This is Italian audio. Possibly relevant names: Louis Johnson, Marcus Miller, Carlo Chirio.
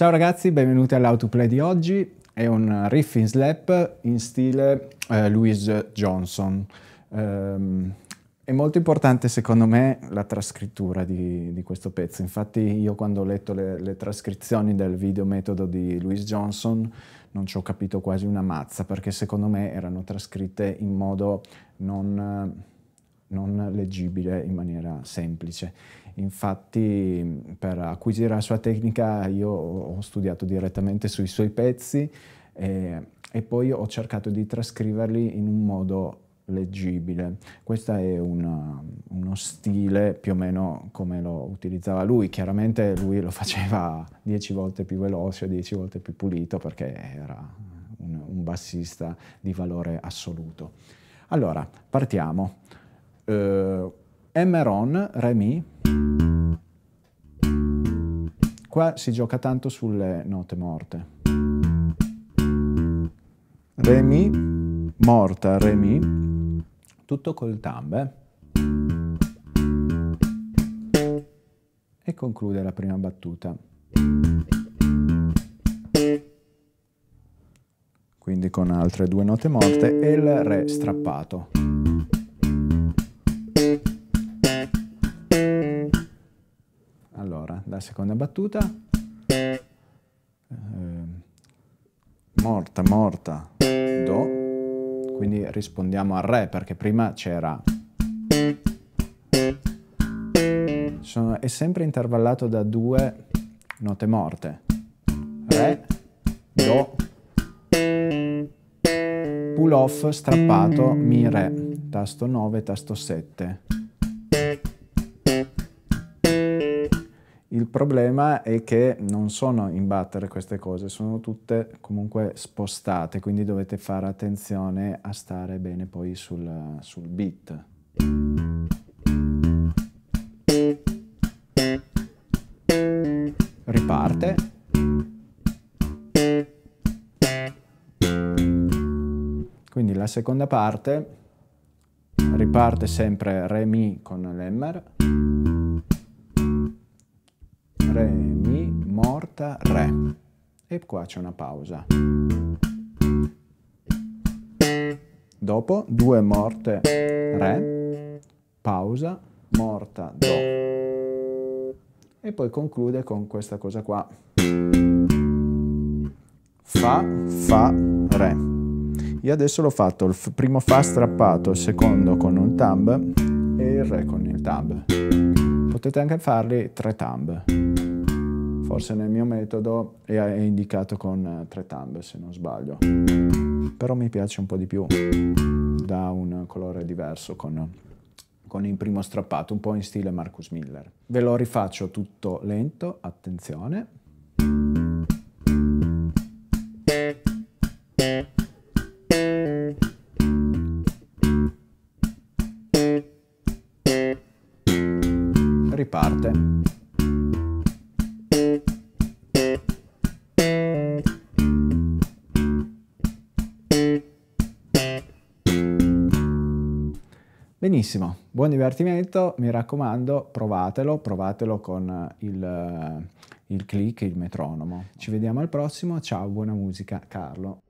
Ciao ragazzi, benvenuti all'autoplay di oggi. È un riff in slap in stile Louis Johnson. È molto importante secondo me la trascrittura di questo pezzo. Infatti io quando ho letto le trascrizioni del video metodo di Louis Johnson non ci ho capito quasi una mazza, perché secondo me erano trascritte in modo non leggibile, in maniera semplice. Infatti per acquisire la sua tecnica io ho studiato direttamente sui suoi pezzi e poi ho cercato di trascriverli in un modo leggibile. Questo è uno stile più o meno come lo utilizzava lui. Chiaramente lui lo faceva 10 volte più veloce, 10 volte più pulito, perché era un bassista di valore assoluto. Allora, partiamo. Emeron, Re Mi. Qua si gioca tanto sulle note morte. Re Mi, morta, Re Mi, tutto col tambe. E conclude la prima battuta. Quindi con altre 2 note morte e il Re strappato. Allora, la seconda battuta, morta, morta, Do, quindi rispondiamo al Re, perché prima c'era. È sempre intervallato da 2 note morte, Re, Do, pull off, strappato, Mi, Re, tasto 9, tasto 7. Il problema è che non sono in battere queste cose, sono tutte comunque spostate, quindi dovete fare attenzione a stare bene poi sul beat. Riparte. Quindi la seconda parte riparte sempre Re Mi con l'Emmer. Re, Mi, morta, Re. E qua c'è una pausa. Dopo 2 morte, Re, pausa, morta, Do. E poi conclude con questa cosa qua. Fa, Fa, Re. Io adesso l'ho fatto, il primo Fa strappato, il secondo con un thumb e il Re con il thumb. Potete anche farli 3 thumb. Forse nel mio metodo è indicato con 3 thumb, se non sbaglio. Però mi piace un po' di più, dà un colore diverso con il primo strappato, un po' in stile Marcus Miller. Ve lo rifaccio tutto lento, attenzione. Riparte. Benissimo, buon divertimento, mi raccomando, provatelo con il click, il metronomo. Ci vediamo al prossimo, ciao, buona musica, Carlo.